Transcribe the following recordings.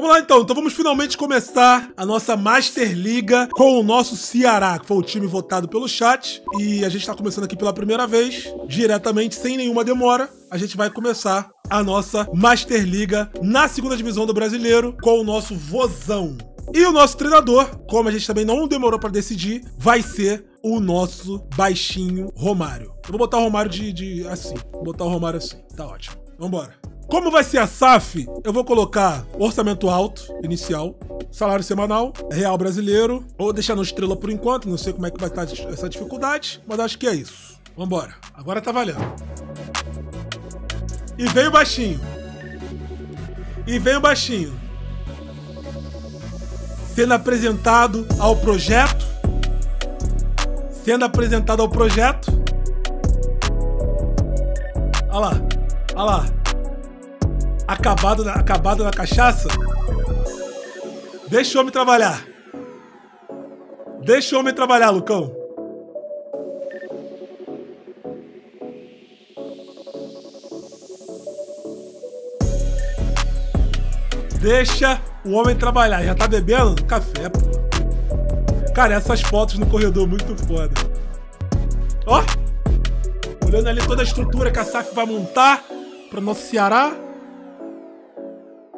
Vamos lá então, vamos finalmente começar a nossa Master Liga com o nosso Ceará, que foi o time votado pelo chat. E a gente tá começando aqui pela primeira vez, diretamente, sem nenhuma demora. A gente vai começar a nossa Master Liga na segunda divisão do Brasileiro com o nosso Vozão. E o nosso treinador, como a gente também não demorou pra decidir, vai ser o nosso baixinho Romário. Eu vou botar o Romário assim, vou botar o Romário assim, tá ótimo. Vambora. Como vai ser a SAF, eu vou colocar orçamento alto, inicial, salário semanal, real brasileiro. Vou deixar no estrela por enquanto, não sei como é que vai estar essa dificuldade, mas acho que é isso. Vambora, agora tá valendo. E vem o baixinho. E vem o baixinho. Sendo apresentado ao projeto. Sendo apresentado ao projeto. Olha lá, olha lá. Acabado na cachaça? Deixa o homem trabalhar. Deixa o homem trabalhar, Lucão. Deixa o homem trabalhar. Já tá bebendo? Café, pô. Cara, essas fotos no corredor, muito foda. Ó. Olhando ali toda a estrutura que a SAF vai montar pro nosso Ceará.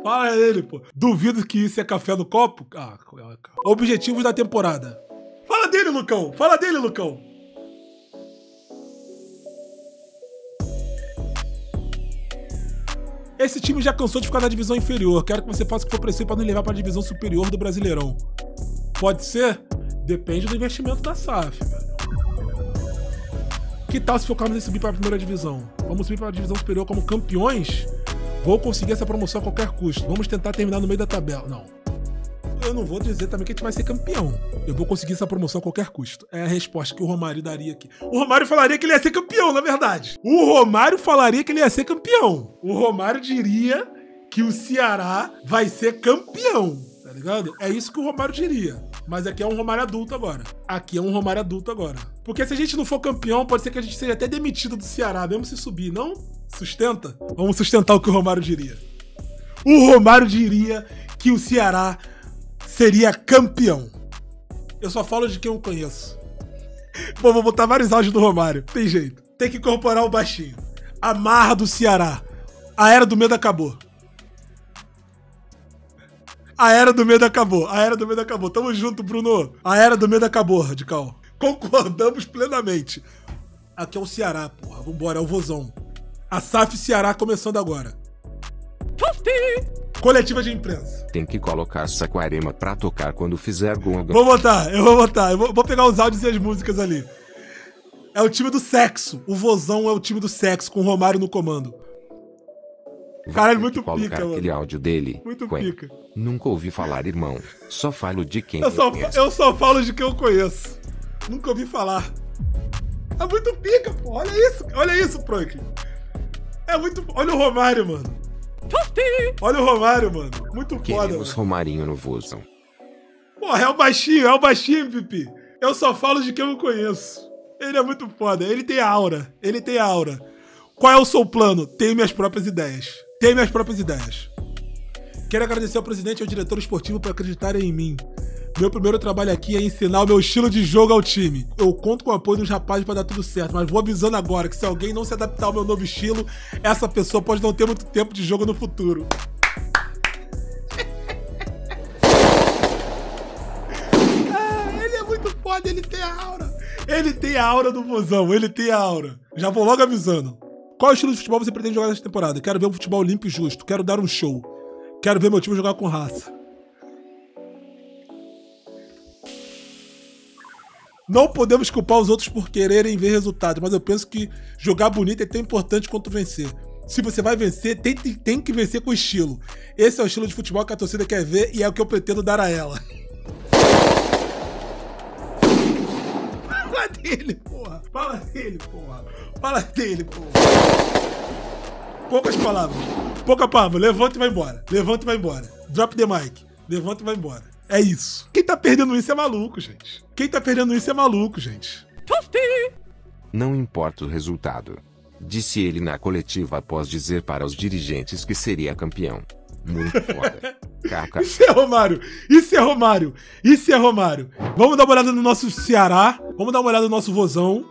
Fala ele, pô. Duvido que isso é café no copo? Ah, objetivos da temporada. Fala dele, Lucão. Fala dele, Lucão. Esse time já cansou de ficar na divisão inferior. Quero que você faça o que for preciso para não levar para a divisão superior do Brasileirão. Pode ser? Depende do investimento da SAF, velho. Que tal se focarmos em subir para a primeira divisão? Vamos subir para a divisão superior como campeões? Vou conseguir essa promoção a qualquer custo. Vamos tentar terminar no meio da tabela. Não. Eu não vou dizer também que a gente vai ser campeão. Eu vou conseguir essa promoção a qualquer custo. É a resposta que o Romário daria aqui. O Romário falaria que ele ia ser campeão, na verdade. O Romário falaria que ele ia ser campeão. O Romário diria que o Ceará vai ser campeão. Tá ligado? É isso que o Romário diria. Mas aqui é um Romário adulto agora. Aqui é um Romário adulto agora. Porque se a gente não for campeão, pode ser que a gente seja até demitido do Ceará, mesmo se subir, não? Sustenta? Vamos sustentar o que o Romário diria. O Romário diria que o Ceará seria campeão. Eu só falo de quem eu conheço. Bom, vou botar vários áudios do Romário. Tem jeito. Tem que incorporar o baixinho. A marra do Ceará. A era do medo acabou. A era do medo acabou. A era do medo acabou. Tamo junto, Bruno. A era do medo acabou, Radical. Concordamos plenamente. Aqui é o Ceará, porra. Vambora, é o Vozão. A SAF Ceará começando agora. Coletiva de imprensa. Tem que colocar Saquarema pra tocar quando fizer gol. Vou botar, eu vou botar. Eu vou pegar os áudios e as músicas ali. É o time do sexo. O Vozão é o time do sexo, com o Romário no comando. Caralho, muito pica, mano. Aquele áudio dele. Muito pica. Nunca ouvi falar, irmão. Só falo de quem eu conheço. Eu só falo de quem eu conheço. Nunca ouvi falar. É muito pica, pô. Olha isso, Frank. É muito... Olha o Romário, mano. Olha o Romário, mano. Muito foda, mano. Romarinho no Vozão. Porra, é o baixinho, Pipi. Eu só falo de quem eu conheço. Ele é muito foda. Ele tem aura. Ele tem aura. Qual é o seu plano? Tenho minhas próprias ideias. Tenho minhas próprias ideias. Quero agradecer ao presidente e ao diretor esportivo por acreditarem em mim. Meu primeiro trabalho aqui é ensinar o meu estilo de jogo ao time. Eu conto com o apoio dos rapazes pra dar tudo certo, mas vou avisando agora que se alguém não se adaptar ao meu novo estilo, essa pessoa pode não ter muito tempo de jogo no futuro. Ah, ele é muito foda, ele tem a aura. Ele tem a aura do Vozão, ele tem a aura. Já vou logo avisando. Qual estilo de futebol você pretende jogar nessa temporada? Quero ver um futebol limpo e justo, quero dar um show. Quero ver meu time jogar com raça. Não podemos culpar os outros por quererem ver resultado, mas eu penso que jogar bonito é tão importante quanto vencer. Se você vai vencer, tem que vencer com estilo. Esse é o estilo de futebol que a torcida quer ver e é o que eu pretendo dar a ela. Fala dele, porra. Fala dele, porra. Fala dele, porra. Poucas palavras. Pouca palavra. Levanta e vai embora. Levanta e vai embora. Drop the mic. Levanta e vai embora. É isso. Quem tá perdendo isso é maluco, gente. Quem tá perdendo isso é maluco, gente. Não importa o resultado. Disse ele na coletiva após dizer para os dirigentes que seria campeão. Muito foda. Caraca. Isso é Romário, isso é Romário, isso é Romário. Vamos dar uma olhada no nosso Ceará, vamos dar uma olhada no nosso Vozão.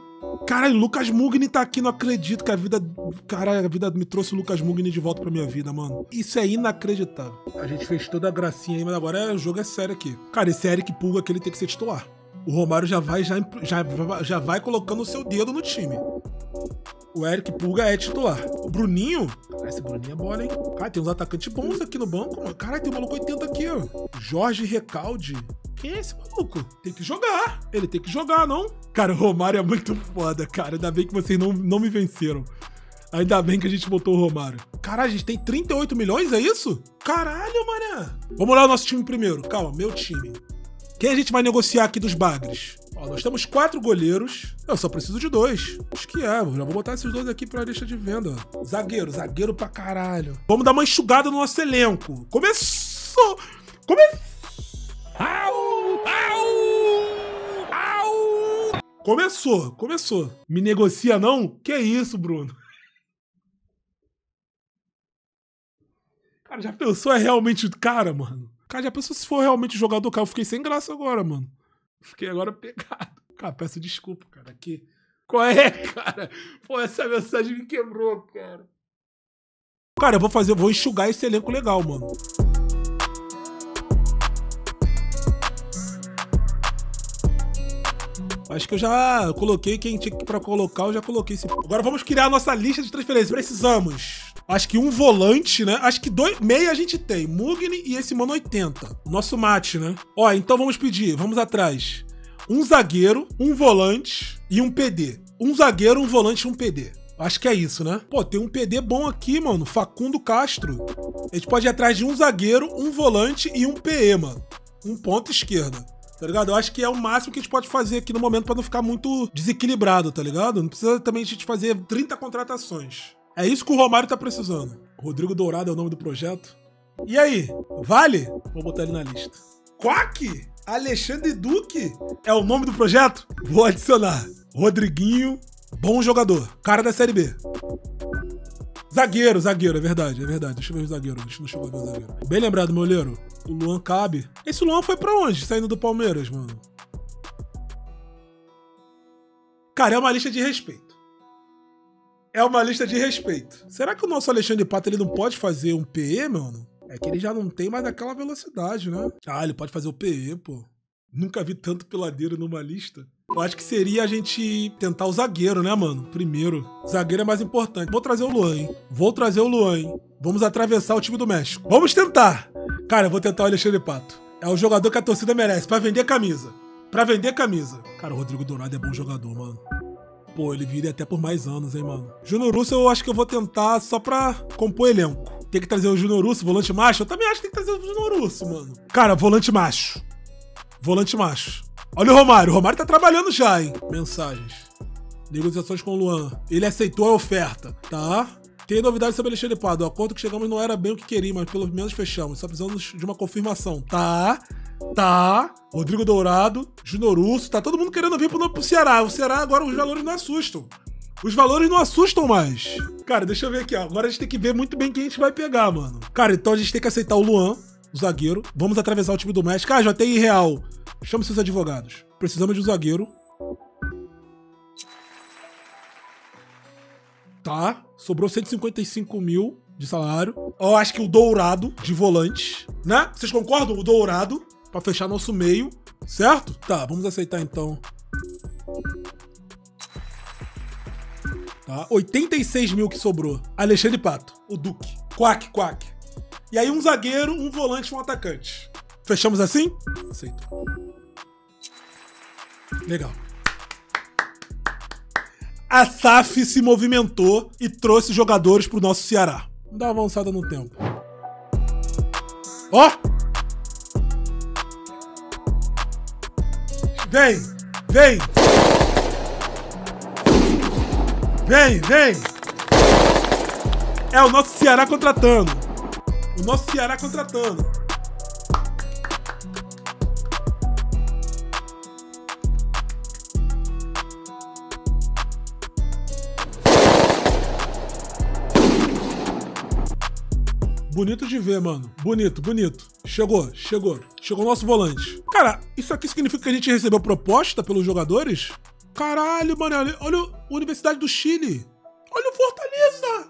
Caralho, Lucas Mugni tá aqui, não acredito que a vida... Caralho, a vida me trouxe o Lucas Mugni de volta pra minha vida, mano. Isso é inacreditável. A gente fez toda a gracinha aí, mas agora o jogo é sério aqui. Cara, esse Eric Pulga aqui, ele tem que ser titular. O Romário já vai colocando o seu dedo no time. O Eric Pulga é titular. O Bruninho... Esse Bruninho é bola, hein? Cara, tem uns atacantes bons aqui no banco, mano. Caralho, tem um maluco 80 aqui, ó. Jorge Recalde. Quem é esse maluco? Tem que jogar. Ele tem que jogar, não? Cara, o Romário é muito foda, cara. Ainda bem que vocês não me venceram. Ainda bem que a gente botou o Romário. Caralho, a gente tem 38 milhões, é isso? Caralho, mané. Vamos olhar o nosso time primeiro. Calma, meu time. Quem a gente vai negociar aqui dos bagres? Ó, nós temos 4 goleiros. Eu só preciso de 2. Acho que é, mano. Já vou botar esses 2 aqui pra lista de venda. Zagueiro, zagueiro pra caralho. Vamos dar uma enxugada no nosso elenco. Começou! Começou! Au! Au! Au! Começou, começou. Me negocia não? Que isso, Bruno? Cara, já pensou é realmente... Cara, mano. Cara, já pensou se for realmente jogador? Cara, eu fiquei sem graça agora, mano. Fiquei agora pegado. Cara, peço desculpa, cara. Que... Qual é, cara? Pô, essa mensagem me quebrou, cara. Cara, eu vou fazer... Eu vou enxugar esse elenco legal, mano. Acho que eu já coloquei quem tinha pra colocar, eu já coloquei esse... Agora vamos criar a nossa lista de transferências. Precisamos... Acho que um volante, né? Acho que 2... Meia a gente tem. Mugni e esse mano 80. Nosso mate, né? Ó, então vamos pedir. Vamos atrás. Um zagueiro, um volante e um PD. Um zagueiro, um volante e um PD. Acho que é isso, né? Pô, tem um PD bom aqui, mano. Facundo Castro. A gente pode ir atrás de um zagueiro, um volante e um PE, mano. Um ponta esquerda. Tá ligado? Eu acho que é o máximo que a gente pode fazer aqui no momento pra não ficar muito desequilibrado, tá ligado? Não precisa também a gente fazer 30 contratações. É isso que o Romário tá precisando. Rodrigo Dourado é o nome do projeto. E aí? Vale? Vou botar ele na lista. Quack? Alexandre Duque? É o nome do projeto? Vou adicionar. Rodriguinho, bom jogador. Cara da Série B. Zagueiro, zagueiro, é verdade, é verdade. Deixa eu ver o zagueiro, deixa eu não ver o zagueiro. Bem lembrado, meu olheiro. O Luan Cabe. Esse Luan foi pra onde saindo do Palmeiras, mano? Cara, é uma lista de respeito. É uma lista de respeito. Será que o nosso Alexandre Pato, ele não pode fazer um PE, mano? É que ele já não tem mais aquela velocidade, né? Ah, ele pode fazer o PE, pô. Nunca vi tanto peladeiro numa lista. Eu acho que seria a gente tentar o zagueiro, né, mano? Primeiro. Zagueiro é mais importante. Vou trazer o Luan, hein? Vou trazer o Luan, hein? Vamos atravessar o time do México. Vamos tentar! Cara, eu vou tentar o Alexandre Pato. É o jogador que a torcida merece, pra vender camisa. Pra vender camisa. Cara, o Rodrigo Dourado é bom jogador, mano. Pô, ele viria até por mais anos, hein, mano? Júnior Urso eu acho que eu vou tentar só pra compor elenco. Tem que trazer o Júnior Urso, volante macho? Eu também acho que tem que trazer o Júnior Urso, mano. Cara, volante macho. Volante macho. Olha o Romário tá trabalhando já, hein? Mensagens. Negociações com o Luan. Ele aceitou a oferta, tá? Tem novidades sobre Alexandre Pato. O acordo que chegamos não era bem o que queríamos, mas pelo menos fechamos. Só precisamos de uma confirmação, tá? Tá. Rodrigo Dourado, Júnior Urso, tá todo mundo querendo vir pro Ceará. O Ceará agora os valores não assustam. Os valores não assustam mais. Cara, deixa eu ver aqui, ó. Agora a gente tem que ver muito bem quem a gente vai pegar, mano. Cara, então a gente tem que aceitar o Luan, o zagueiro. Vamos atravessar o time do México. Ah, já tem real. Chama seus advogados. Precisamos de um zagueiro. Tá. Sobrou 155 mil de salário. Ó, acho que o Dourado de volante. Né? Vocês concordam? O Dourado. Pra fechar nosso meio. Certo? Tá, vamos aceitar então. Tá. 86 mil que sobrou. Alexandre Pato. O Duque. Quack, quack. E aí um zagueiro, um volante e um atacante. Fechamos assim? Aceito. Legal. A SAF se movimentou e trouxe jogadores pro nosso Ceará. Vamos dar uma avançada no tempo. Ó! Vem! Vem! Vem, vem! É o nosso Ceará contratando. O nosso Ceará contratando. Bonito de ver, mano. Bonito, bonito. Chegou o nosso volante. Cara, isso aqui significa que a gente recebeu proposta pelos jogadores? Caralho, mano, olha a Universidade do Chile. Olha o Fortaleza.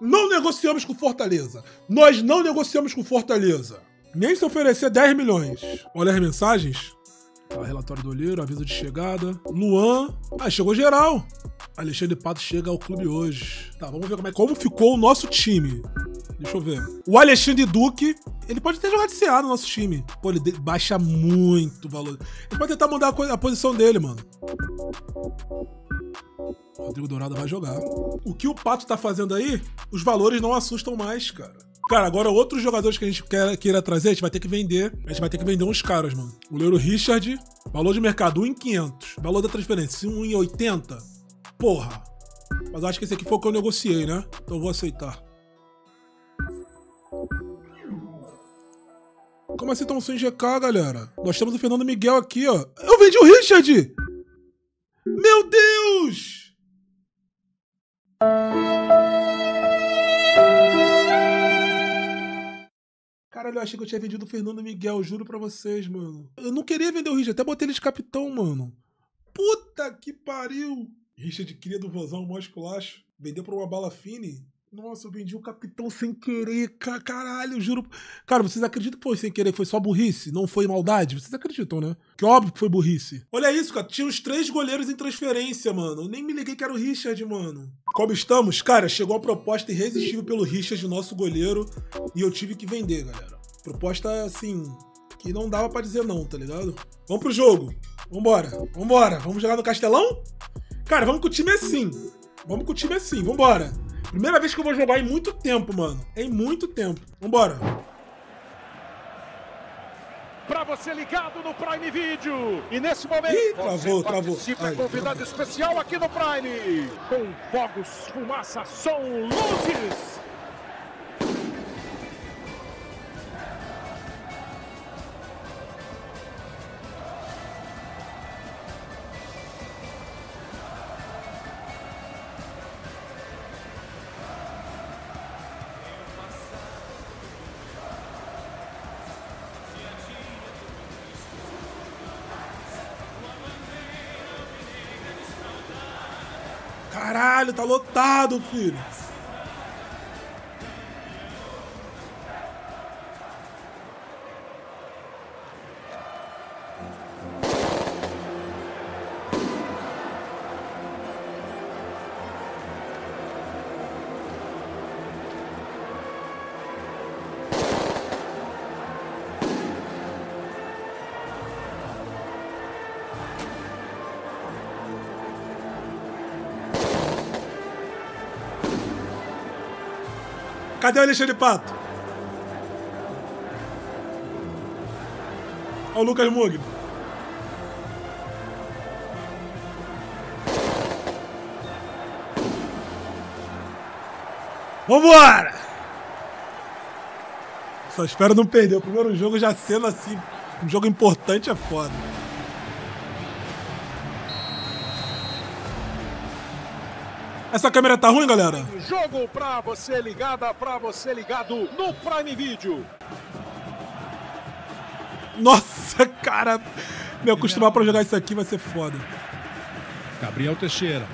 Não negociamos com o Fortaleza. Nós não negociamos com o Fortaleza. Nem se oferecer 10 milhões. Olha as mensagens. Tá, relatório do olheiro, aviso de chegada. Luan. Ah, chegou geral. Alexandre Pato chega ao clube hoje. Tá, vamos ver como ficou o nosso time. Deixa eu ver. O Alexandre Duque, ele pode ter jogado de CA no nosso time. Pô, ele baixa muito o valor. Ele pode tentar mudar a posição dele, mano. O Rodrigo Dourado vai jogar. O que o Pato tá fazendo aí, os valores não assustam mais, cara. Cara, agora outros jogadores que a gente queira trazer, a gente vai ter que vender. A gente vai ter que vender uns caras, mano. O goleiro Richard, valor de mercado 1.500. Valor da transferência 1.80. Porra. Mas acho que esse aqui foi o que eu negociei, né? Então eu vou aceitar. Como assim estamos sem GK, galera? Nós temos o Fernando Miguel aqui, ó. Eu vendi o Richard! Meu Deus! Caralho, eu achei que eu tinha vendido o Fernando Miguel, juro pra vocês, mano. Eu não queria vender o Richard, até botei ele de capitão, mano. Puta que pariu! Richard, cria do Vozão, mó esculacho. Vendeu pra uma bala fine. Nossa, eu vendi o capitão sem querer, caralho, juro. Cara, vocês acreditam que foi sem querer? Foi só burrice? Não foi maldade? Vocês acreditam, né? Que óbvio que foi burrice. Olha isso, cara. Tinha os 3 goleiros em transferência, mano. Eu nem me liguei que era o Richard, mano. Como estamos? Cara, chegou a proposta irresistível pelo Richard, nosso goleiro. E eu tive que vender, galera. Proposta, assim, que não dava pra dizer não, tá ligado? Vamos pro jogo. Vambora. Vambora. Vamos jogar no Castelão? Cara, vamos com o time assim. Vamos com o time assim. Vambora. Primeira vez que eu vou jogar em muito tempo, mano. Em muito tempo. Vambora. Pra você ligado no Prime Video. E nesse momento... Ih, travou, travou. Você participa, convidado especial aqui no Prime. Com fogos, fumaça, som, luzes. Caralho, tá lotado, filho. Cadê o Alexandre Pato? Olha o Lucas Mugni. Vambora! Só espero não perder. O primeiro jogo já sendo assim. Um jogo importante é foda. Essa câmera tá ruim, galera? Jogo pra você ligada, pra você ligado no Prime Video. Nossa, cara. Me acostumar pra jogar isso aqui vai ser foda. Gabriel Teixeira.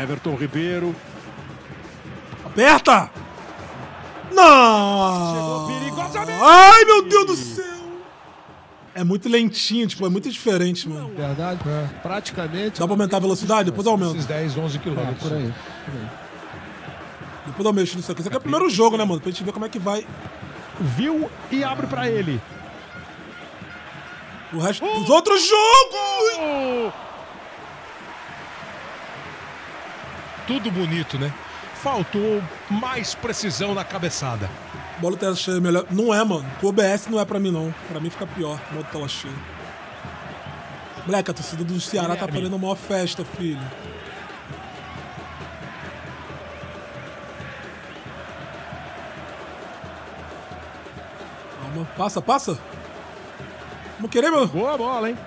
Everton Ribeiro. Aperta! Não! Ai, meu Deus do céu! É muito lentinho, tipo, é muito diferente, mano. Verdade, é. Praticamente... Dá pra aumentar a velocidade? Depois aumenta. Esses 10, 11 quilômetros. Por aí, por aí. Depois eu mexo nisso aqui. Isso aqui é o primeiro jogo, né, mano? Pra gente ver como é que vai. Viu e abre pra ele. O resto dos outros jogos! Tudo bonito, né? Faltou mais precisão na cabeçada. Bola tela cheia é melhor. Não é, mano. O OBS não é pra mim, não. Pra mim fica pior. Bola tela cheia. Moleque, a torcida do Ceará tá fazendo a maior festa, filho. Calma. Passa, passa. Vamos querer, mano. Boa bola, hein?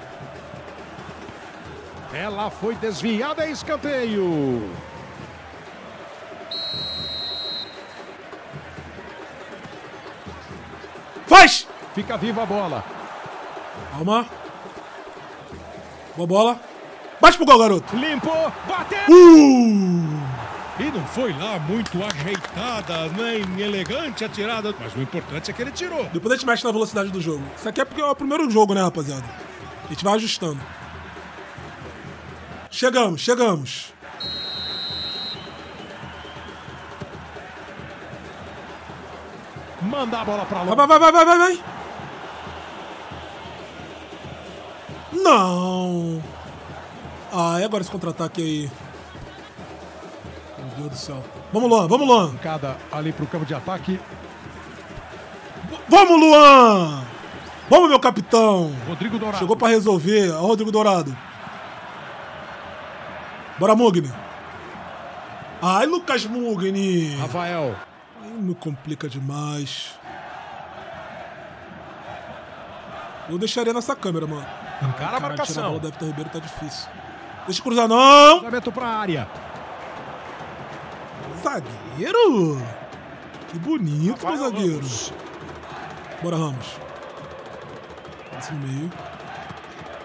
Ela foi desviada e escanteio. Fica viva a bola. Calma. Boa bola. Bate pro gol, garoto. Limpou. Bateu. E não foi lá muito ajeitada, nem elegante a tirada. Mas o importante é que ele tirou. Depois a gente mexe na velocidade do jogo. Isso aqui é porque é o primeiro jogo, né, rapaziada? A gente vai ajustando. Chegamos, chegamos. Manda a bola pra lá. Vai. Não. Ah, é agora esse contra-ataque aí. Meu Deus do céu. Vamos, Luan, vamos, Luan. Cada ali pro campo de ataque. Vamos, Luan. Vamos, meu capitão. Rodrigo Dourado. Chegou pra resolver. Ó, Rodrigo Dourado. Bora, Mugni. Ai, Lucas Mugni. Rafael. Me complica demais. Eu deixaria nessa câmera, mano. Encara a marcação. A bola do Everton Ribeiro tá difícil. Deixa eu cruzar, não. Cruzamento pra área. Zagueiro. Que bonito, meu zagueiro. Ramos. Bora, Ramos. Passa no meio.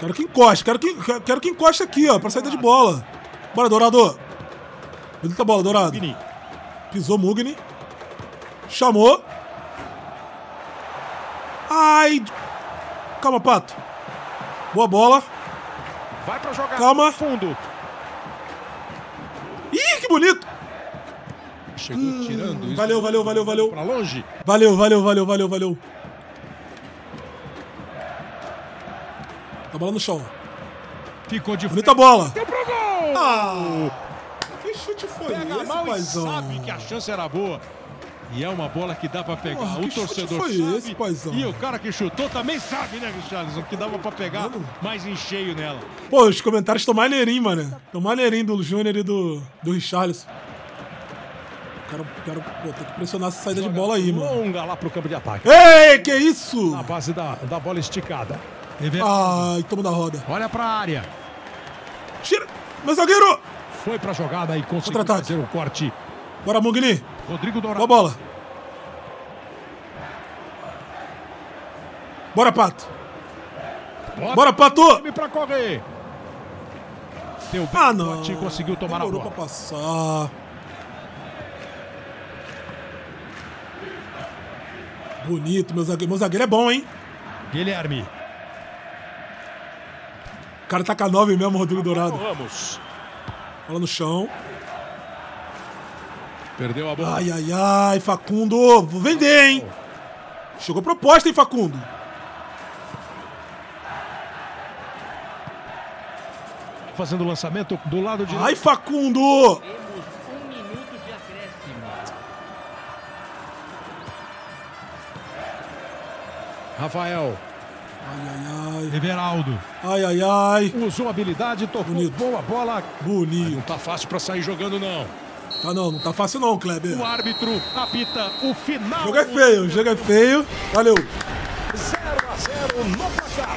Quero que encoste. Quero que encoste aqui, ó. Pra saída de bola. Bora, Dourado. Bonita bola, Dourado. Pisou Mugni. Chamou. Ai. Calma, Pato. Boa bola. Vai pra jogar. Calma. Fundo. Ih, que bonito. Chegou tirando isso. Valeu. Pra longe. Valeu. A bola no chão. Ficou de frente. Bonita bola. Deu pro gol. Que chute foi esse, paizão? Sabe que a chance era boa. E é uma bola que dá pra pegar. O torcedor foi sabe. Esse, paizão? E o cara que chutou também sabe, né, Richarlison? Que dava pra pegar mais em cheio nela. Pô, os comentários estão maneirinhos, mano. Estão maneirinhos do Júnior e do Richarlison. Quero pô, tem que pressionar essa saída de bola aí, mano. Longa lá pro campo de ataque. Ei, que isso? Na base da bola esticada. Ai, toma da roda. Olha pra área. Tira. Meu zagueiro! Foi pra jogada e conseguiu fazer o corte. Bora, Mugni. Rodrigo Dourado. Boa bola. Bora, Pato. Bora, Pato. Pra correr. Seu não. Conseguiu tomar a bola. Pra passar. Bonito, meu zagueiro. Meu zagueiro é bom, hein? Guilherme. O cara tá com a 9 mesmo, Rodrigo Dourado. Vamos. Bola no chão. Perdeu a bola. Ai, Facundo. Vou vender, hein? Chegou proposta, hein, Facundo? Fazendo o lançamento do lado direito. Ai, Facundo! Temos 1 minuto de acréscimo. Rafael. Everaldo. Usou habilidade, tocou. Bonito. Boa bola. Bonito. Não tá fácil pra sair jogando, não. Não tá fácil não, Kleber. O árbitro apita o final. O jogo é feio. Valeu. 0-0 no placar.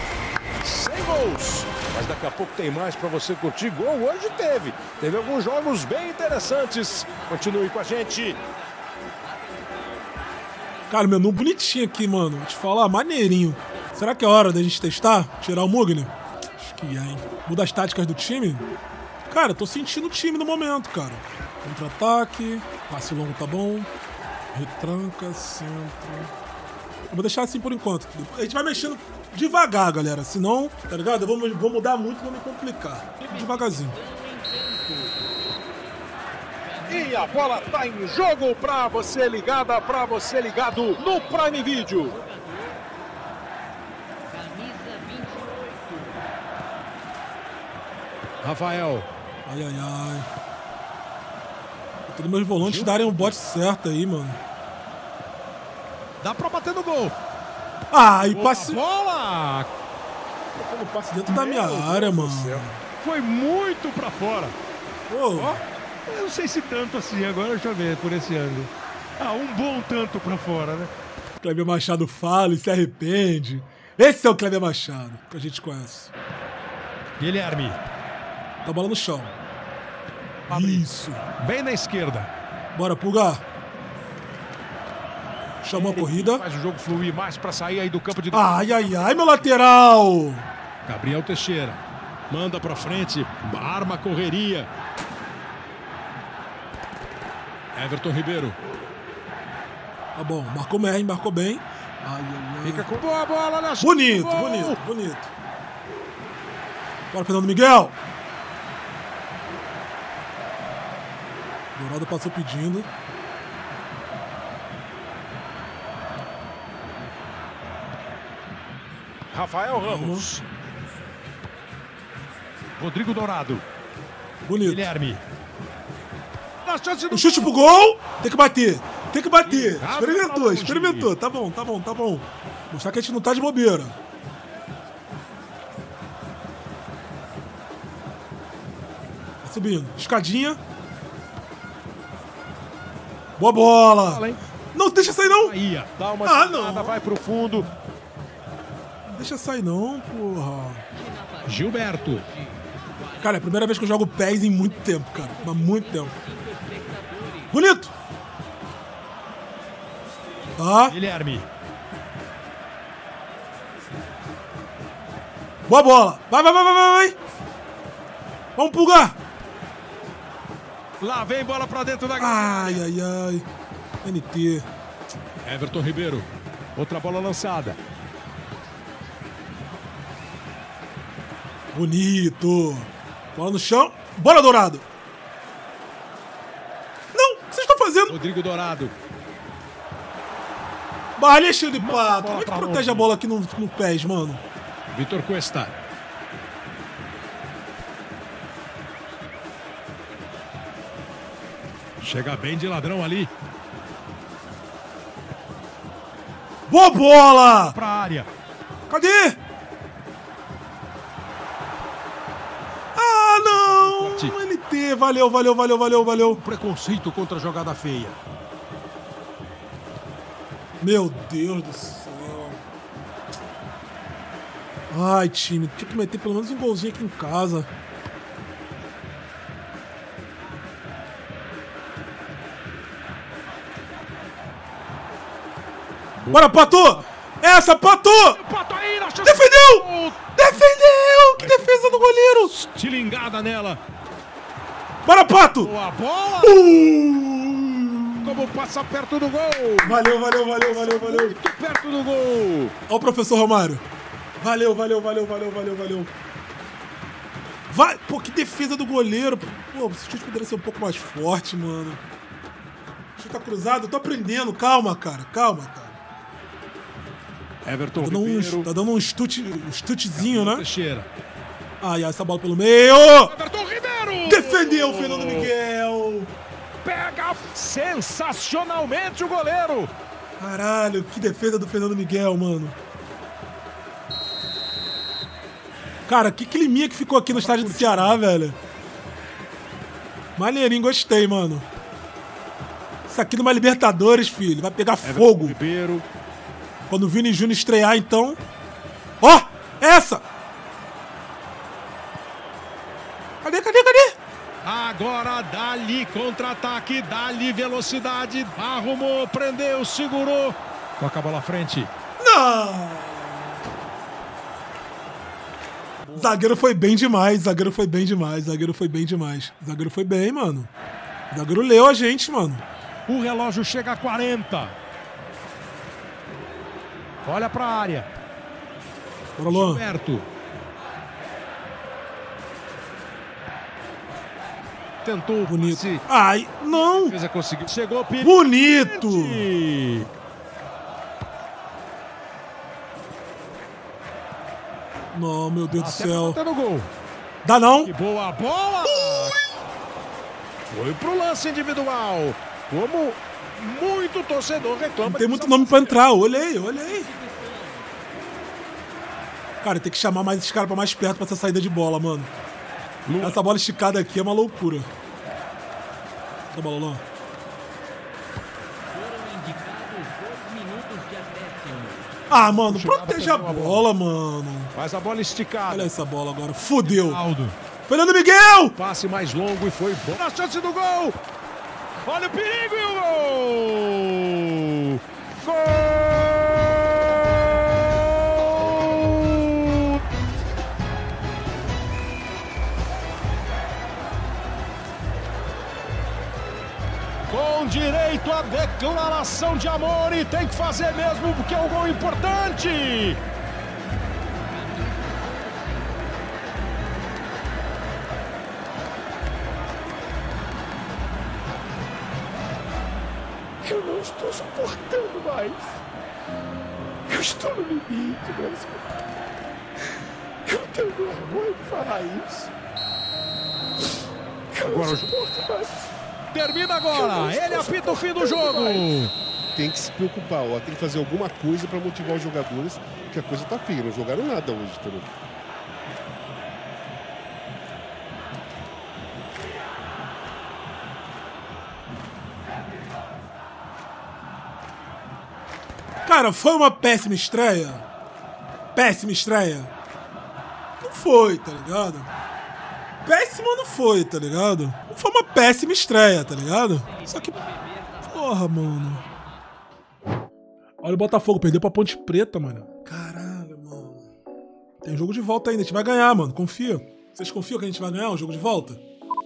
Sem gols. Mas daqui a pouco tem mais pra você curtir. Gol hoje teve. Teve alguns jogos bem interessantes. Continue com a gente. Cara, meu, nome bonitinho aqui, mano. Vou te falar, maneirinho. Será que é hora da gente testar? Tirar o Mugni? Acho que é, hein? Mudar as táticas do time? Cara, eu tô sentindo o time no momento, cara. Contra-ataque, passe longo tá bom, retranca, centro. Eu vou deixar assim por enquanto. A gente vai mexendo devagar, galera, senão, tá ligado? Eu vou mudar muito, vou me complicar. Devagarzinho. E a bola tá em jogo pra você ligada, pra você ligado no Prime Video. Camisa 28. Rafael. Todos meus volantes darem um bote certo aí, mano. Dá pra bater no gol. E passe... Bola! O passe dentro da minha área, mano. Foi muito pra fora. Eu não sei se tanto assim. Agora deixa eu ver por esse ângulo. Um bom tanto pra fora, né? O Kleber Machado fala e se arrepende. Esse é o Kleber Machado que a gente conhece. Guilherme. Tá bola no chão. Isso. Bem na esquerda. Bora, Pulga. Chamou a corrida. Faz o jogo fluir mais pra sair aí do campo de... Ai, ai, ai, meu lateral! Gabriel Teixeira. Manda pra frente. Arma a correria. Everton Ribeiro. Tá bom, marcou bem, marcou bem. Ai, ai, ai. Fica com boa bola na... Bonito, gol! Bonito, bonito. Bora, Fernando Miguel. Dourado passou pedindo. Rafael Ramos. Rodrigo Dourado. Bonito. Guilherme. O chute pro gol. Tem que bater. Tem que bater. Experimentou, experimentou. Tá bom, tá bom, tá bom. Mostrar que a gente não tá de bobeira. Tá subindo. Escadinha. Boa bola. Não, deixa sair não. Dá uma tirada, vai pro fundo. Deixa sair não, porra. Gilberto. Cara, é a primeira vez que eu jogo pés em muito tempo, cara. Mas muito tempo. Bonito. Tá. Guilherme. Boa bola. Vai, vai, vai, vai, vai. Vamos, Pulga. Lá vem bola pra dentro da... Ai, ai, ai. NT. Everton Ribeiro. Outra bola lançada. Bonito. Bola no chão. Bola, Dourado. Não, o que vocês estão fazendo? Rodrigo Dourado. Baralha cheio de pato. Como é que protege a bola aqui no pés, mano? Vitor Cuesta. Chega bem de ladrão ali. Boa bola! Pra área. Cadê? Ah, não! NT, valeu, valeu, valeu, valeu, valeu. Preconceito contra a jogada feia. Meu Deus do céu. Ai, time, tinha que meter pelo menos um golzinho aqui em casa. Bora, Pato! Essa, Pato! Defendeu! Defendeu! Que defesa do goleiro! Estilingada nela. Bora, Pato! Boa bola! Como passa perto do gol! Valeu, valeu, valeu, valeu, valeu! Muito perto do gol! Olha o professor Romário. Valeu, valeu, valeu, valeu, valeu, valeu. Vai! Pô, que defesa do goleiro! Pô, esse chute poderia ser um pouco mais forte, mano. Chuta cruzado, eu tô aprendendo. Calma, cara, calma, cara. Everton Ribeiro. Tá dando um estutezinho, né? Teixeira. Ai, essa bola pelo meio. Everton Ribeiro. Defendeu o Fernando Miguel. Pega sensacionalmente o goleiro. Caralho, que defesa do Fernando Miguel, mano. Cara, que climinha que ficou aqui no estádio do Ceará, velho. Maneirinho, gostei, mano. Isso aqui numa Libertadores, filho. Vai pegar fogo. Everton Ribeiro. Quando o Vini Júnior estrear, então... Ó! Oh, essa! Cadê, cadê, cadê? Agora dali, contra-ataque, dali, velocidade. Arrumou, prendeu, segurou. Toca a bola à frente. Não! Zagueiro foi bem demais, zagueiro foi bem demais, zagueiro foi bem demais. Zagueiro foi bem, mano. Zagueiro leu a gente, mano. O relógio chega a 40. Olha pra área. Bora, Luan. Gilberto. Tentou. Bonito. Passe. Ai, não. Defesa conseguiu. Chegou. Bonito. Não, meu Deus do céu. Tá no gol. Dá não. Que boa bola. Foi pro lance individual. Como... Muito torcedor reclama. Não tem muito nome pra entrar, olha aí, olha aí. Cara, tem que chamar mais esses caras pra mais perto pra essa saída de bola, mano. Essa bola esticada aqui é uma loucura. Tá bola, Lula. Ah, mano, protege a bola, mano. Faz a bola esticada. Olha essa bola agora, fudeu. Fernando Miguel! Passe mais longo e foi bom. Na chance do gol! Olha o perigo e o gol! Gol! Com direito à declaração de amor, e tem que fazer mesmo, porque é um gol importante! Eu não estou suportando mais. Eu estou no limite, Brasil. Eu tenho vergonha de falar isso. Eu agora não suporto mais. Termina agora. Ele apita o fim do jogo. Mais. Tem que se preocupar, ó. Tem que fazer alguma coisa para motivar os jogadores, porque a coisa tá feia. Não jogaram nada hoje também. Cara, foi uma péssima estreia. Péssima estreia. Não foi, tá ligado? Péssima não foi, tá ligado? Foi uma péssima estreia, tá ligado? Só que... porra, mano. Olha o Botafogo, perdeu pra Ponte Preta, mano. Caralho, mano. Tem jogo de volta ainda, a gente vai ganhar, mano. Confia. Vocês confiam que a gente vai ganhar um jogo de volta?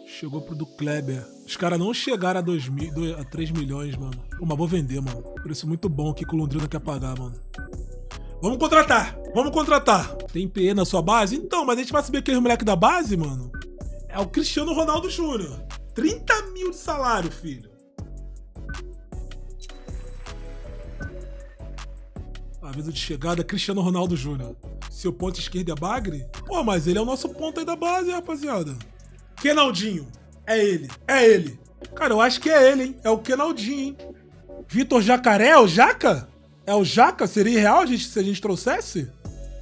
Chegou pro do Kleber. Os caras não chegaram a 3 milhões, mano. Pô, mas vou vender, mano. Preço muito bom aqui que o Londrina quer pagar, mano. Vamos contratar! Vamos contratar! Tem PE na sua base? Então, mas a gente vai saber aqueles moleque da base, mano? É o Cristiano Ronaldo Júnior. 30 mil de salário, filho. Aviso de chegada, Cristiano Ronaldo Júnior. Seu ponto esquerdo é Bagre? Pô, mas ele é o nosso ponto aí da base, rapaziada. Quenaldinho, é ele, é ele. Cara, eu acho que é ele, hein? É o Quenaldinho, hein? Vitor Jacaré, é o Jaca? É o Jaca? Seria irreal se a gente trouxesse?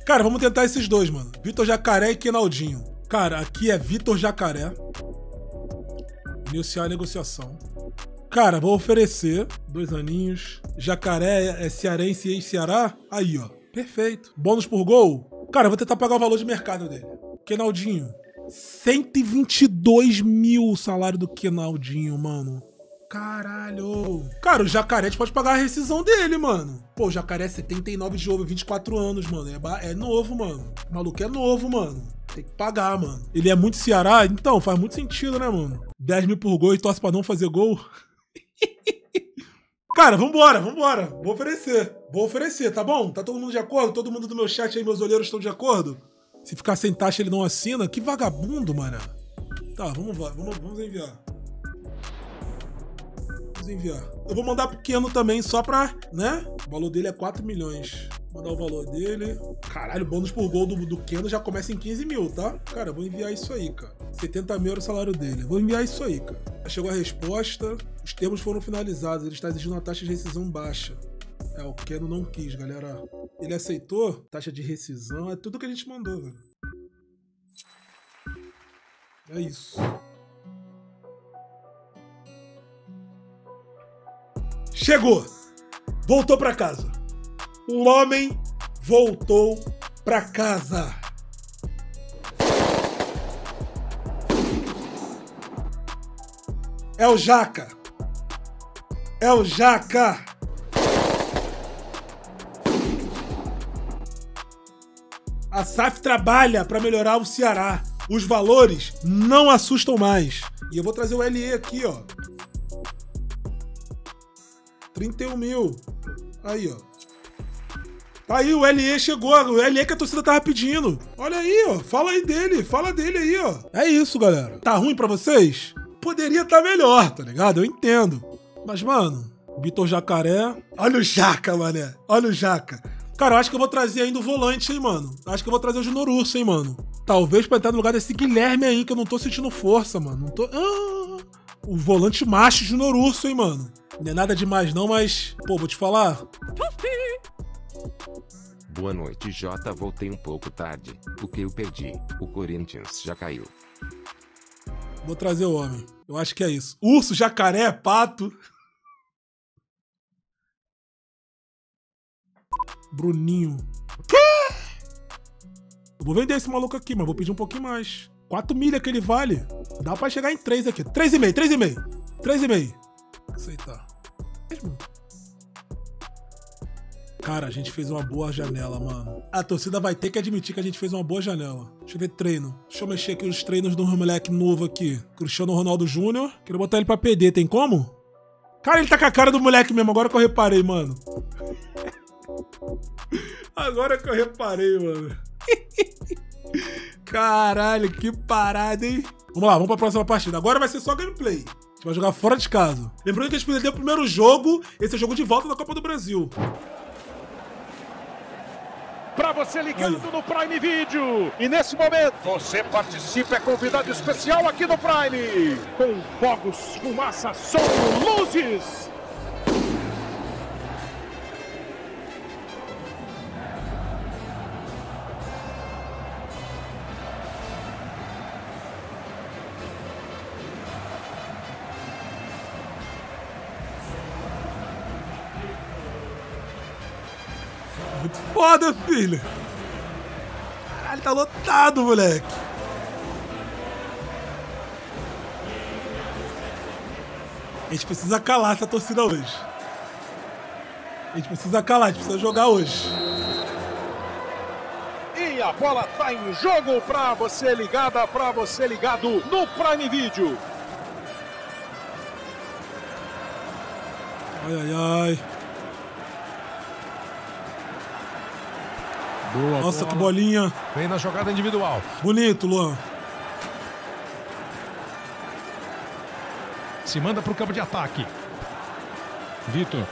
Cara, vamos tentar esses dois, mano. Vitor Jacaré e Quenaldinho. Cara, aqui é Vitor Jacaré. Iniciar a negociação. Cara, vou oferecer 2 aninhos. Jacaré é cearense e ex-Ceará. Aí, ó. Perfeito. Bônus por gol? Cara, eu vou tentar pagar o valor de mercado dele. Quenaldinho. 122 mil o salário do Quenaldinho, mano. Caralho. Cara, o Jacaré, a gente pode pagar a rescisão dele, mano. Pô, o Jacaré é 79 de ovo, 24 anos, mano. É novo, mano. O maluco é novo, mano. Tem que pagar, mano. Ele é muito Ceará? Então, faz muito sentido, né, mano? 10 mil por gol e torce pra não fazer gol. Cara, vambora, vambora. Vou oferecer. Vou oferecer, tá bom? Tá todo mundo de acordo? Todo mundo do meu chat aí, meus olheiros, estão de acordo? Se ficar sem taxa, ele não assina. Que vagabundo, mano. Tá, vamos enviar. Vamos enviar. Eu vou mandar pequeno também, só pra, né? O valor dele é 4 milhões. Vou mandar o valor dele. Caralho, bônus por gol do Keno já começa em 15 mil, tá? Cara, eu vou enviar isso aí, cara. 70 mil era o salário dele. Vou enviar isso aí, cara. Chegou a resposta. Os termos foram finalizados. Ele está exigindo uma taxa de rescisão baixa. É, o Keno não quis, galera. Ele aceitou taxa de rescisão, é tudo que a gente mandou, velho. É isso. Chegou! Voltou pra casa. O homem voltou pra casa. É o Jaca. É o Jaca. A SAF trabalha para melhorar o Ceará. Os valores não assustam mais. E eu vou trazer o LE aqui, ó. 31 mil. Aí, ó. Tá aí, o LE chegou. O LE que a torcida tava pedindo. Olha aí, ó. Fala aí dele. Fala dele aí, ó. É isso, galera. Tá ruim para vocês? Poderia tá melhor, tá ligado? Eu entendo. Mas, mano, o Vitor Jacaré... Olha o Jaca, mané. Olha o Jaca. Cara, eu acho que eu vou trazer ainda o volante, hein, mano. Acho que eu vou trazer o Júnior Urso, hein, mano. Talvez pra entrar no lugar desse Guilherme aí, que eu não tô sentindo força, mano. Não tô... Ah, o volante macho Júnior Urso, hein, mano. Não é nada demais não, mas... Pô, vou te falar. Boa noite, Jota. Voltei um pouco tarde, porque eu perdi. O Corinthians já caiu. Vou trazer o homem. Eu acho que é isso. Urso, Jacaré, Pato... Bruninho. Quê? Eu vou vender esse maluco aqui, mas vou pedir um pouquinho mais. 4 milha que ele vale. Dá pra chegar em 3 aqui. 3,5, 3,5. 3,5. Aceitar. Mesmo? Cara, a gente fez uma boa janela, mano. A torcida vai ter que admitir que a gente fez uma boa janela. Deixa eu ver treino. Deixa eu mexer aqui os treinos do moleque novo aqui. Cristiano Ronaldo Júnior. Quero botar ele pra PD, tem como? Cara, ele tá com a cara do moleque mesmo, agora que eu reparei, mano. Agora que eu reparei, mano. Caralho, que parada, hein? Vamos lá, vamos pra próxima partida. Agora vai ser só gameplay. A gente vai jogar fora de casa. Lembrando que a gente perdeu o primeiro jogo. Esse é o jogo de volta da Copa do Brasil. Pra você ligando aí no Prime Video. E nesse momento, você participa, é convidado especial aqui no Prime. Com fogos, fumaça, som, luzes. Foda, filho. Caralho, tá lotado, moleque. A gente precisa calar essa torcida hoje. A gente precisa calar, a gente precisa jogar hoje. E a bola tá em jogo pra você ligada, pra você ligado no Prime Video. Ai, ai, ai. Boa, nossa, boa, que bolinha. Vem na jogada individual. Bonito, Luan. Se manda pro campo de ataque. Vitor.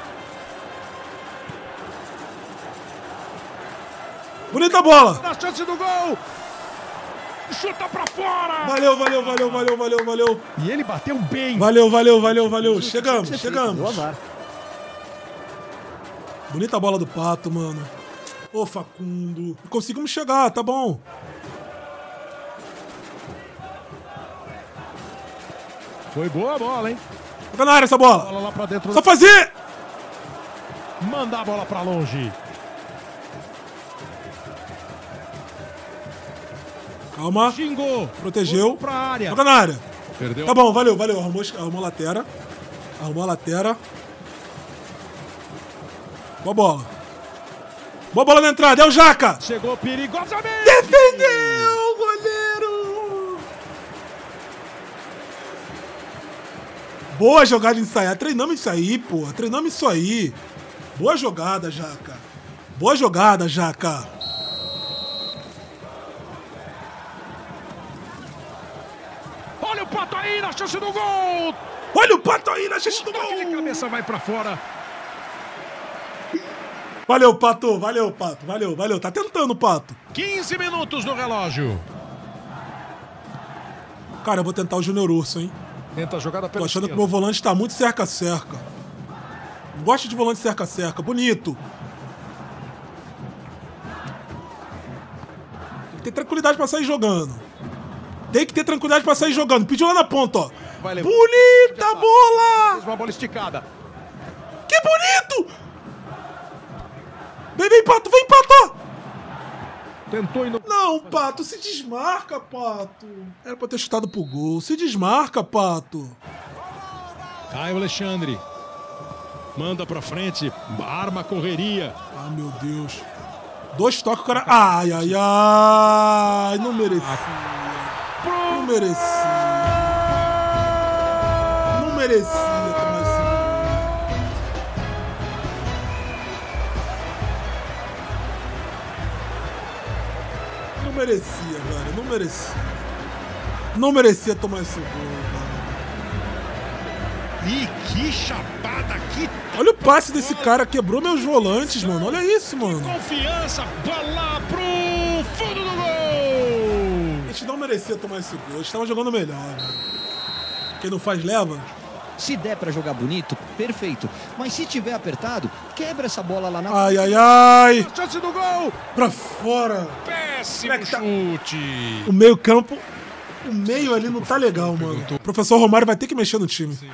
Bonita bola. Na chance do gol. Chuta pra fora. Valeu, valeu, valeu, valeu, valeu, valeu. E ele bateu bem. Valeu, valeu, valeu, valeu. Chegamos, chegamos. Bonita bola do Pato, mano. Ô, Facundo. Conseguimos chegar, tá bom. Foi boa a bola, hein? Joga na área essa bola. Bola lá pra dentro. Só fazer! Mandar a bola pra longe. Calma. Xingou. Protegeu. Pra área. Joga na área. Perdeu. Tá bom, valeu, valeu. Arrumou a lateral. Arrumou a lateral. Boa bola. Boa bola na entrada, é o Jaca! Chegou perigosamente! Defendeu o goleiro! Boa jogada de ensaiar. Treinamos isso aí, pô. Treinamos isso aí. Boa jogada, Jaca. Boa jogada, Jaca. Olha o Pato aí na chance do gol! Olha o Pato aí na chance do gol! De cabeça vai pra fora. Valeu, Pato. Valeu, Pato. Valeu, valeu. Tá tentando, Pato. 15 minutos no relógio. Cara, eu vou tentar o Júnior Urso, hein? Tenta a jogada pelo. Tô achando que meu volante tá muito cerca-cerca. Gosto de volante cerca-cerca. Bonito. Tem que ter tranquilidade pra sair jogando. Tem que ter tranquilidade pra sair jogando. Pediu lá na ponta, ó. Bonita bola! Fez uma bola esticada. Que bonito! Vem, Pato! Vem, Pato! Tentou indo. Não, Pato! Se desmarca, Pato! Era pra ter chutado pro gol. Se desmarca, Pato! Cai o Alexandre. Manda pra frente. Arma a correria. Ah, meu Deus. Dois toques, o cara... Ai, ai, ai! Não merecia. Não merecia. Não merecia. Não merecia, velho. Não merecia. Não merecia tomar esse gol, mano. Ih, que chapada aqui. Olha o passe desse cara. Quebrou meus volantes, mano. Olha isso, mano. Confiança. Bola pro fundo do gol. A gente não merecia tomar esse gol. A gente tava jogando melhor, velho. Quem não faz, leva. Se der pra jogar bonito, perfeito. Mas se tiver apertado, quebra essa bola lá na... Ai, ai, ai. Chance do gol. Pra fora. Péssimo chute. O meio campo, o meio ali não tá legal, mano. O professor Romário vai ter que mexer no time. Ai,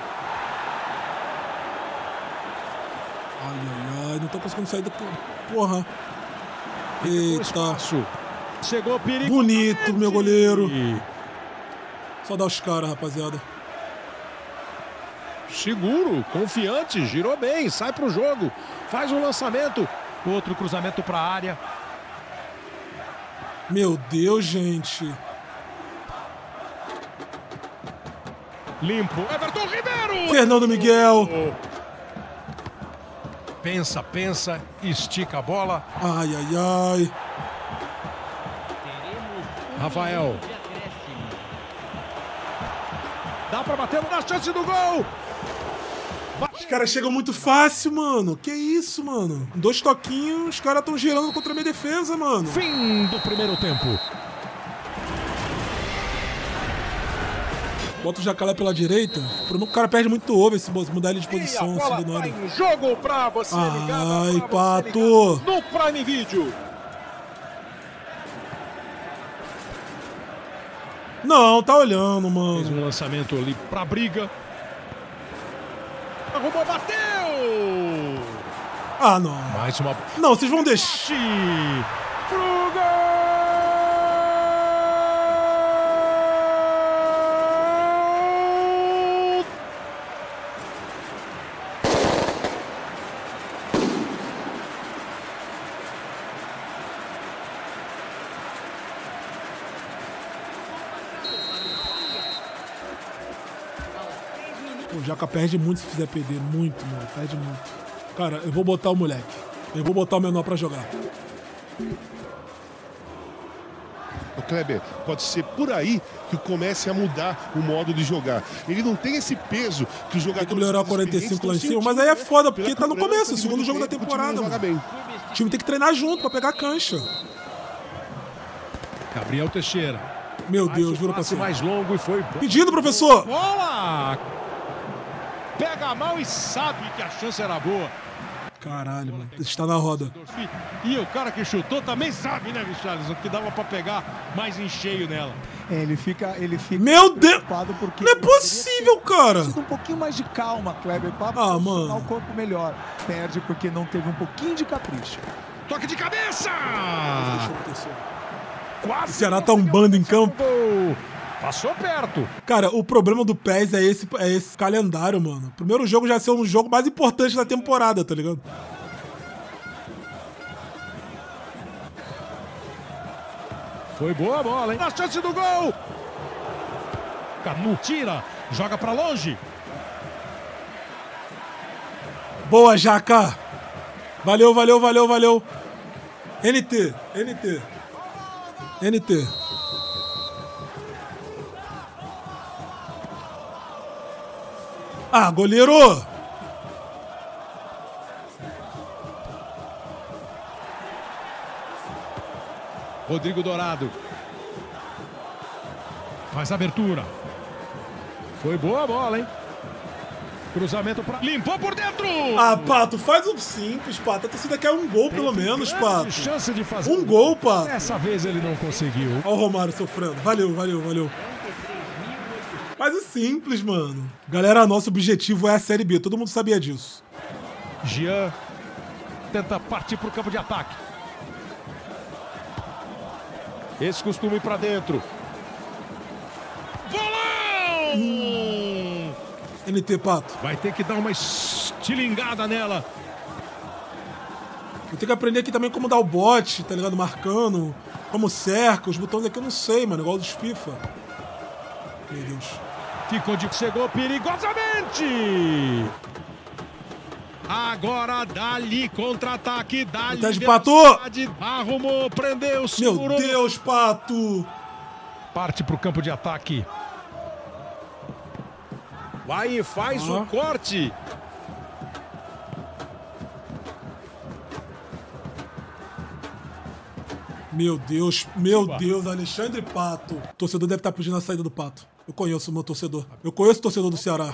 ai, ai. Não tô conseguindo sair do... Porra. Eita. Chegou perigo. Bonito, meu goleiro. Só dá os caras, rapaziada. Seguro, confiante, girou bem, sai pro jogo, faz um lançamento, Outro cruzamento para a área. Meu Deus, gente. Limpo. Everton Ribeiro. Fernando Miguel. Pensa, pensa, estica a bola. Ai, ai, ai. Rafael. Dá pra bater na chance do gol. Os caras chegam muito fácil, mano. Que isso, mano. Dois toquinhos, os caras tão girando contra a minha defesa, mano. Fim do primeiro tempo. Bota o Jacaré pela direita. O cara perde muito over se mudar ele de posição. Assim, do nada. Tá em jogo pra você. Ai, Pato. No Prime Video. Não, tá olhando, mano. Fez um lançamento ali pra briga. Arrumou, bateu. Ah, não. Mais uma. Não, vocês vão deixar. Pro gol. O Jaca perde muito se fizer perder. Muito, mano. Perde muito. Cara, eu vou botar o moleque. Eu vou botar o menor pra jogar. O Kleber, pode ser por aí que comece a mudar o modo de jogar. Ele não tem esse peso que o jogador... Tem que melhorar 45 lá em cima, mas aí é foda, porque tá no começo, o segundo jogo da temporada. O time tem que treinar junto pra pegar a cancha. Gabriel Teixeira. Meu Deus, virou pra cima. Mais longo e foi... Pedindo, professor! Bola! Pega a mão e sabe que a chance era boa. Caralho, mano. Está na roda. E o cara que chutou também sabe, né, Richarlison? Que dava pra pegar mais em cheio nela. É, ele fica meu Deus! Porque não é possível, cara! Um pouquinho mais de calma, Kleber, para posicionar o corpo melhor. Perde porque não teve um pouquinho de capricho. Toque de cabeça! Quase! O Ceará tá um bando em campo. Passou perto. Cara, o problema do PES é esse calendário, mano. Primeiro jogo já ser um jogo mais importante da temporada, tá ligado? Foi boa a bola, hein? Na chance do gol! Canu tira, joga pra longe. Boa, Jaca! Valeu, valeu, valeu, valeu. NT, NT. NT. Ah, goleiro! Rodrigo Dourado. Faz a abertura. Foi boa a bola, hein? Cruzamento pra... Limpou por dentro! Ah, Pato, faz um simples, Pato. A torcida quer um gol, pelo menos, Pato. Chance de fazer um gol, Pato. Dessa vez ele não conseguiu. Olha o Romário sofrendo. Valeu, valeu, valeu. Mas é simples, mano. Galera, nosso objetivo é a Série B. Todo mundo sabia disso. Jean tenta partir pro campo de ataque. Esse costuma ir pra dentro. Bolão! NT, Pato. Vai ter que dar uma estilingada nela. Eu tenho que aprender aqui também como dar o bote, tá ligado? Marcando. Como cerca. Os botões aqui eu não sei, mano. Igual dos FIFA. Meu Deus. Ficou de que chegou perigosamente. Agora dali contra-ataque, dali. Tá de Pato. Arrumou, prendeu, segurou. Meu Deus, Pato. Parte pro campo de ataque. Vai e faz o corte. Meu Deus, Alexandre Pato. O torcedor deve estar pedindo a saída do Pato. Eu conheço o meu torcedor. Eu conheço o torcedor do Ceará.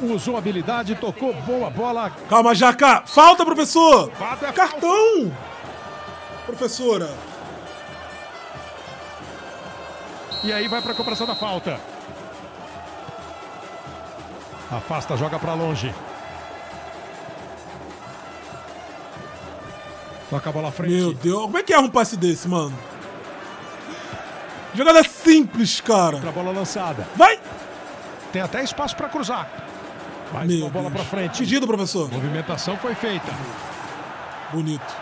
Usou habilidade, tocou boa bola. Calma, Jaca. Falta, professor. É cartão. Professora. E aí vai para a cobração da falta. Afasta, joga para longe. Toca a bola à frente. Meu Deus, como é que é um passe desse, mano? Jogada simples, cara. Outra bola lançada. Vai! Tem até espaço pra cruzar. Mais uma bola pra frente. Pedido, professor. Movimentação foi feita. Bonito.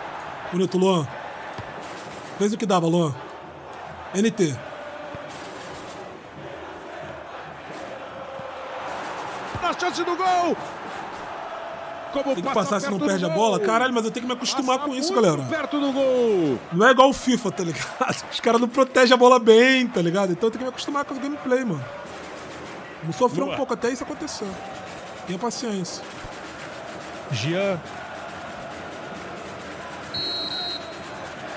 Bonito, Luan. Fez o que dava, Luan. NT. Na chance do gol! Como tem que passar se não perde a bola. Caralho, mas eu tenho que me acostumar com isso, galera. Perto do gol. Não é igual o FIFA, tá ligado? Os caras não protegem a bola bem, tá ligado? Então eu tenho que me acostumar com o gameplay, mano. Vou sofrer um pouco até isso acontecer. Tenha paciência. Jean.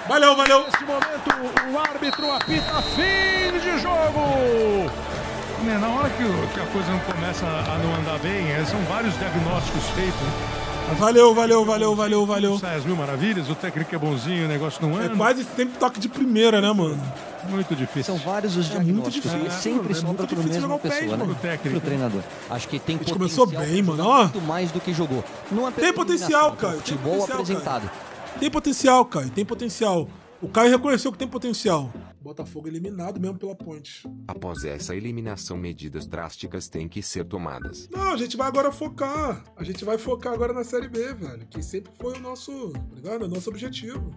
Valeu, valeu. Nesse momento, o árbitro apita fim de jogo. Na hora que a coisa não começa a não andar bem, são vários diagnósticos feitos. Valeu, valeu, valeu, valeu, valeu. Sai as mil maravilhas, o técnico é bonzinho, o negócio não anda. É quase sempre toque de primeira, né, mano? Muito difícil. São vários os diagnósticos. É muito difícil. Sempre sobra pro mesmo pessoa, né? Pro treinador. Acho que tem potencial. Começou bem, mano. Muito mais do que jogou. Tem potencial, Caio. Futebol apresentado. Tem potencial, Caio. Tem potencial. O Caio reconheceu que tem potencial. Botafogo eliminado mesmo pela Ponte. Após essa eliminação, medidas drásticas têm que ser tomadas. Não, a gente vai agora focar. A gente vai focar agora na Série B, velho. Que sempre foi o nosso objetivo.